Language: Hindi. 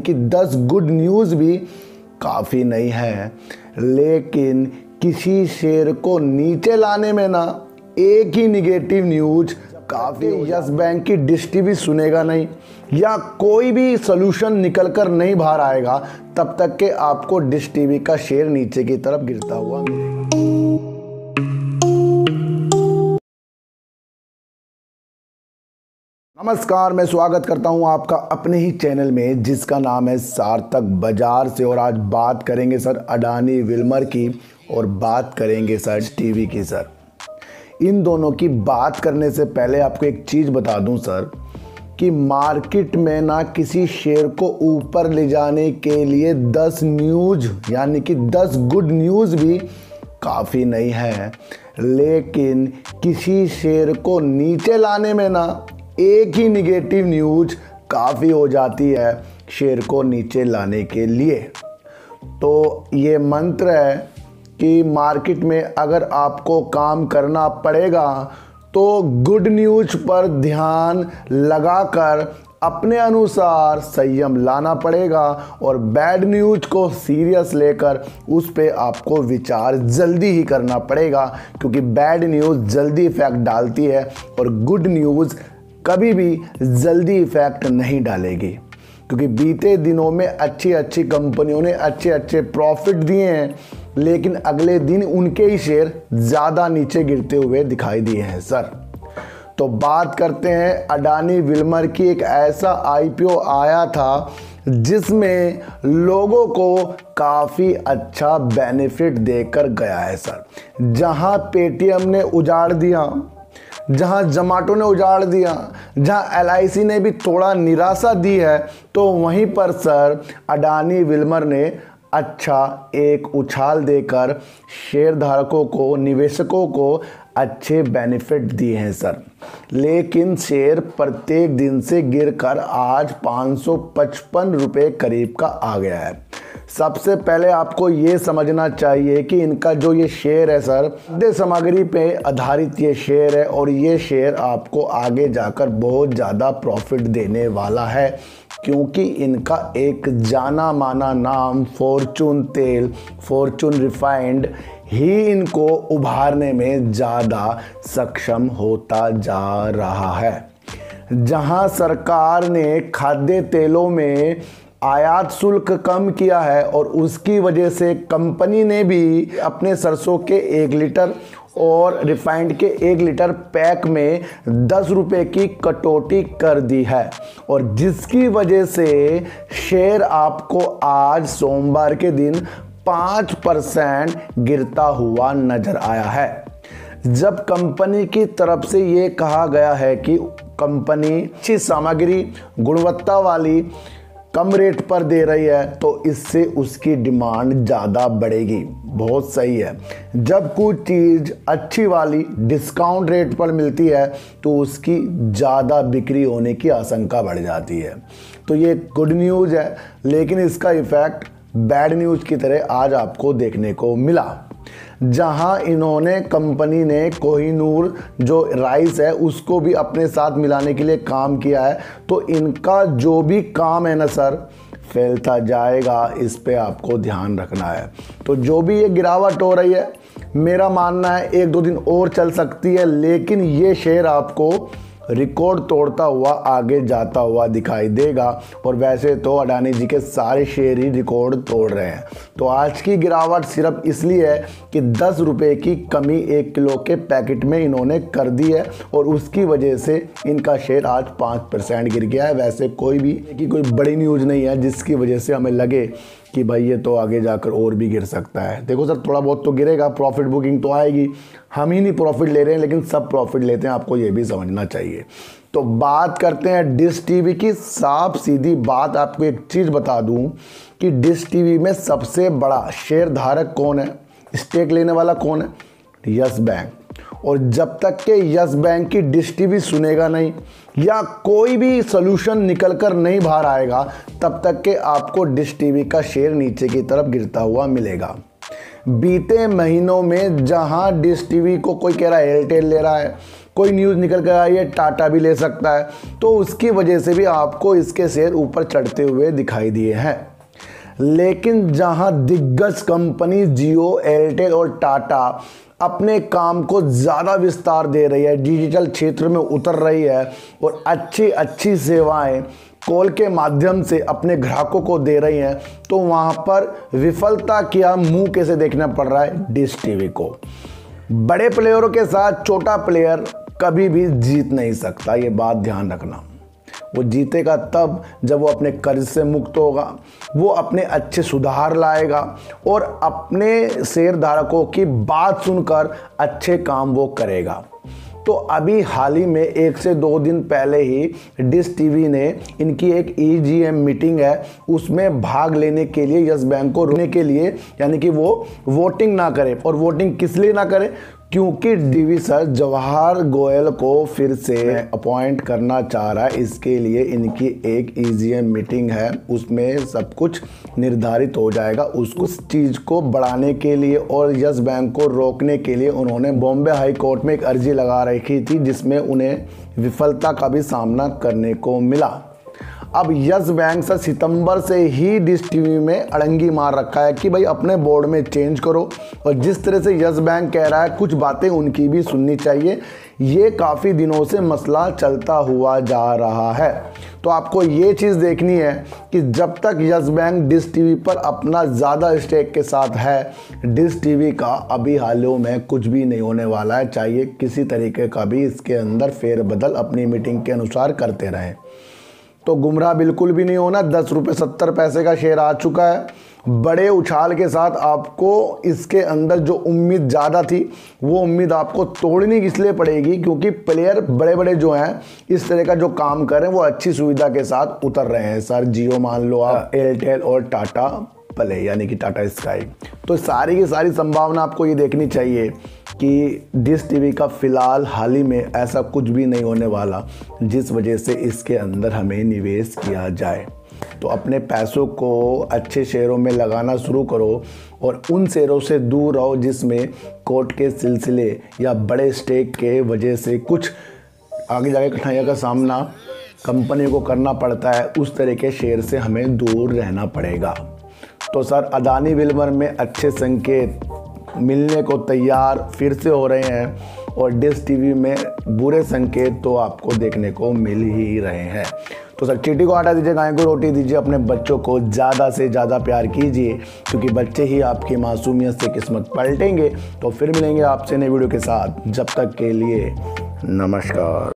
कि 10 गुड न्यूज़ भी काफ़ी नहीं है, लेकिन किसी शेयर को नीचे लाने में ना एक ही निगेटिव न्यूज़ काफ़ी। यस बैंक की डिश टीवी सुनेगा नहीं या कोई भी सलूशन निकल कर नहीं बाहर आएगा तब तक के आपको डिश टीवी का शेयर नीचे की तरफ गिरता हुआ मिलेगा। नमस्कार, मैं स्वागत करता हूं आपका अपने ही चैनल में जिसका नाम है सार्थक बाजार से। और आज बात करेंगे सर अडानी विल्मर की और बात करेंगे सर टीवी की। सर इन दोनों की बात करने से पहले आपको एक चीज़ बता दूं सर कि मार्केट में ना किसी शेयर को ऊपर ले जाने के लिए 10 न्यूज़ यानी कि 10 गुड न्यूज़ भी काफ़ी नहीं है, लेकिन किसी शेयर को नीचे लाने में ना एक ही निगेटिव न्यूज़ काफ़ी हो जाती है शेयर को नीचे लाने के लिए। तो ये मंत्र है कि मार्केट में अगर आपको काम करना पड़ेगा तो गुड न्यूज़ पर ध्यान लगाकर अपने अनुसार संयम लाना पड़ेगा और बैड न्यूज़ को सीरियस लेकर उस पर आपको विचार जल्दी ही करना पड़ेगा, क्योंकि बैड न्यूज़ जल्दी इफेक्ट डालती है और गुड न्यूज़ कभी भी जल्दी इफेक्ट नहीं डालेगी, क्योंकि बीते दिनों में अच्छी अच्छी कंपनियों ने अच्छे अच्छे प्रॉफिट दिए हैं, लेकिन अगले दिन उनके ही शेयर ज़्यादा नीचे गिरते हुए दिखाई दिए हैं सर। तो बात करते हैं अडानी विल्मर की। एक ऐसा आईपीओ आया था जिसमें लोगों को काफ़ी अच्छा बेनिफिट देकर गया है सर। जहां पेटीएम ने उजाड़ दिया, जहाँ जोमेटो ने उजाड़ दिया, जहाँ LIC ने भी थोड़ा निराशा दी है, तो वहीं पर सर अडानी विल्मर ने अच्छा एक उछाल देकर शेयरधारकों को, निवेशकों को अच्छे बेनिफिट दिए हैं सर। लेकिन शेयर प्रत्येक दिन से गिरकर आज 555 रुपये करीब का आ गया है। सबसे पहले आपको ये समझना चाहिए कि इनका जो ये शेयर है सर खाद्य सामग्री पे आधारित ये शेयर है और ये शेयर आपको आगे जाकर बहुत ज़्यादा प्रॉफिट देने वाला है, क्योंकि इनका एक जाना माना नाम फॉर्चून तेल, फॉर्चून रिफाइंड ही इनको उभारने में ज़्यादा सक्षम होता जा रहा है। जहां सरकार ने खाद्य तेलों में आयात शुल्क कम किया है और उसकी वजह से कंपनी ने भी अपने सरसों के 1 लीटर और रिफाइंड के 1 लीटर पैक में 10 रुपये की कटौती कर दी है, और जिसकी वजह से शेयर आपको आज सोमवार के दिन 5% गिरता हुआ नज़र आया है। जब कंपनी की तरफ से ये कहा गया है कि कंपनी अच्छी सामग्री गुणवत्ता वाली कम रेट पर दे रही है तो इससे उसकी डिमांड ज़्यादा बढ़ेगी, बहुत सही है। जब कोई चीज़ अच्छी वाली डिस्काउंट रेट पर मिलती है तो उसकी ज़्यादा बिक्री होने की आशंका बढ़ जाती है। तो ये गुड न्यूज़ है, लेकिन इसका इफ़ेक्ट बैड न्यूज़ की तरह आज आपको देखने को मिला। जहां इन्होंने, कंपनी ने कोहिनूर जो राइस है उसको भी अपने साथ मिलाने के लिए काम किया है, तो इनका जो भी काम है ना सर फैलता जाएगा, इस पे आपको ध्यान रखना है। तो जो भी ये गिरावट हो रही है, मेरा मानना है 1-2 दिन और चल सकती है, लेकिन ये शेयर आपको रिकॉर्ड तोड़ता हुआ आगे जाता हुआ दिखाई देगा। और वैसे तो अडानी जी के सारे शेयर ही रिकॉर्ड तोड़ रहे हैं। तो आज की गिरावट सिर्फ इसलिए है कि 10 रुपये की कमी 1 किलो के पैकेट में इन्होंने कर दी है और उसकी वजह से इनका शेयर आज 5% गिर गया है। वैसे कोई भी कि कोई बड़ी न्यूज़ नहीं है जिसकी वजह से हमें लगे कि भाई ये तो आगे जाकर और भी गिर सकता है। देखो सर, थोड़ा बहुत तो गिरेगा, प्रॉफिट बुकिंग तो आएगी, हम ही नहीं प्रॉफिट ले रहे हैं लेकिन सब प्रॉफिट लेते हैं, आपको ये भी समझना चाहिए। तो बात करते हैं डिश टीवी की। साफ सीधी बात आपको एक चीज़ बता दूं कि डिश टीवी में सबसे बड़ा शेयर धारक कौन है, स्टेक लेने वाला कौन है, यस बैंक। और जब तक के यस बैंक की डिश टीवी सुनेगा नहीं या कोई भी सलूशन निकल कर नहीं बाहर आएगा तब तक के आपको डिश टीवी का शेयर नीचे की तरफ गिरता हुआ मिलेगा। बीते महीनों में जहां डिश टीवी को कोई कह रहा है एयरटेल ले रहा है, कोई न्यूज़ निकल कर आई है, टाटा भी ले सकता है, तो उसकी वजह से भी आपको इसके शेयर ऊपर चढ़ते हुए दिखाई दिए हैं। लेकिन जहां दिग्गज कंपनी जियो, एयरटेल और टाटा अपने काम को ज़्यादा विस्तार दे रही है, डिजिटल क्षेत्र में उतर रही है और अच्छी सेवाएं कॉल के माध्यम से अपने ग्राहकों को दे रही हैं, तो वहां पर विफलता क्या मुंह कैसे देखना पड़ रहा है डिश टीवी को। बड़े प्लेयरों के साथ छोटा प्लेयर कभी भी जीत नहीं सकता, ये बात ध्यान रखना। वो जीतेगा तब जब वो अपने कर्ज से मुक्त होगा, वो अपने अच्छे सुधार लाएगा और अपने शेयरधारकों की बात सुनकर अच्छे काम वो करेगा। तो अभी हाल ही में 1 से 2 दिन पहले ही डिश टीवी ने इनकी एक EGM मीटिंग है, उसमें भाग लेने के लिए यस बैंक को रोकने के लिए, यानी कि वो वोटिंग ना करे। और वोटिंग किस लिए ना करे? क्योंकि डीवी सर जवाहर गोयल को फिर से अपॉइंट करना चाह रहा है, इसके लिए इनकी एक EGM मीटिंग है, उसमें सब कुछ निर्धारित हो जाएगा। उस चीज़ को बढ़ाने के लिए और यस बैंक को रोकने के लिए उन्होंने बॉम्बे हाई कोर्ट में एक अर्जी लगा रखी थी, जिसमें उन्हें विफलता का भी सामना करने को मिला। अब यस बैंक से सितंबर से ही डिश टीवी में अड़ंगी मार रखा है कि भाई अपने बोर्ड में चेंज करो, और जिस तरह से यस बैंक कह रहा है कुछ बातें उनकी भी सुननी चाहिए। ये काफ़ी दिनों से मसला चलता हुआ जा रहा है। तो आपको ये चीज़ देखनी है कि जब तक यस बैंक डिश टीवी पर अपना ज़्यादा स्टेक के साथ है, डिश टीवी का अभी हालों में कुछ भी नहीं होने वाला है, चाहिए किसी तरीके का भी इसके अंदर फेरबदल अपनी मीटिंग के अनुसार करते रहें। तो गुमराह बिल्कुल भी नहीं होना। ₹10.70 का शेयर आ चुका है। बड़े उछाल के साथ आपको इसके अंदर जो उम्मीद ज़्यादा थी वो उम्मीद आपको तोड़नी इसलिए पड़ेगी क्योंकि प्लेयर बड़े बड़े जो हैं इस तरह का जो काम कर रहे हैं वो अच्छी सुविधा के साथ उतर रहे हैं। सर जियो मान लो आप, एयरटेल और टाटा प्ले यानी कि टाटा स्काई, तो सारी की सारी संभावना आपको ये देखनी चाहिए कि डिश टीवी का फ़िलहाल हाल ही में ऐसा कुछ भी नहीं होने वाला जिस वजह से इसके अंदर हमें निवेश किया जाए। तो अपने पैसों को अच्छे शेयरों में लगाना शुरू करो और उन शेयरों से दूर रहो जिसमें कोर्ट के सिलसिले या बड़े स्टेक के वजह से कुछ आगे जाके कठिनाइयों का सामना कंपनी को करना पड़ता है, उस तरह के शेयर से हमें दूर रहना पड़ेगा। तो सर अडानी विल्मर में अच्छे संकेत मिलने को तैयार फिर से हो रहे हैं और डिश टीवी में बुरे संकेत तो आपको देखने को मिल ही रहे हैं। तो सर चींटी को आटा दीजिए, गाय को रोटी दीजिए, अपने बच्चों को ज़्यादा से ज़्यादा प्यार कीजिए क्योंकि बच्चे ही आपकी मासूमियत से किस्मत पलटेंगे। तो फिर मिलेंगे आपसे नए वीडियो के साथ, जब तक के लिए नमस्कार।